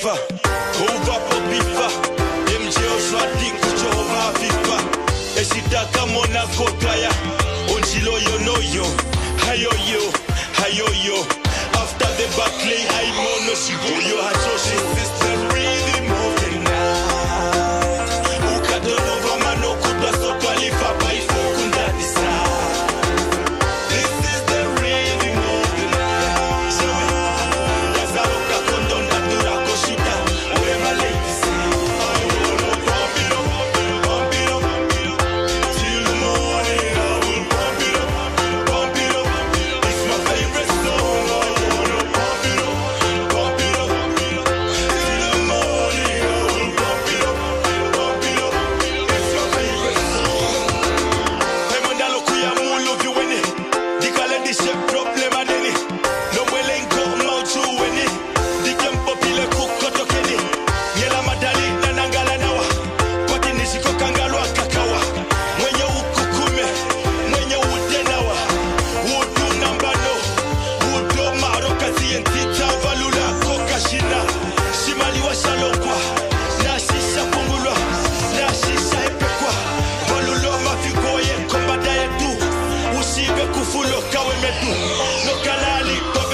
FIFA, Jehovah Potifa, MJ Oswadik, Jehovah FIFA, Esitaka Monaco Kaya, Onjilo Yonoyo, Hayoyo, Hayoyo, after the battle, I mono Sigoyo Hatoshi, Sister Breathing Moving Now, Ukadonova Manoko, Basopalifa, Baifa. Full of cow and metal, no calali.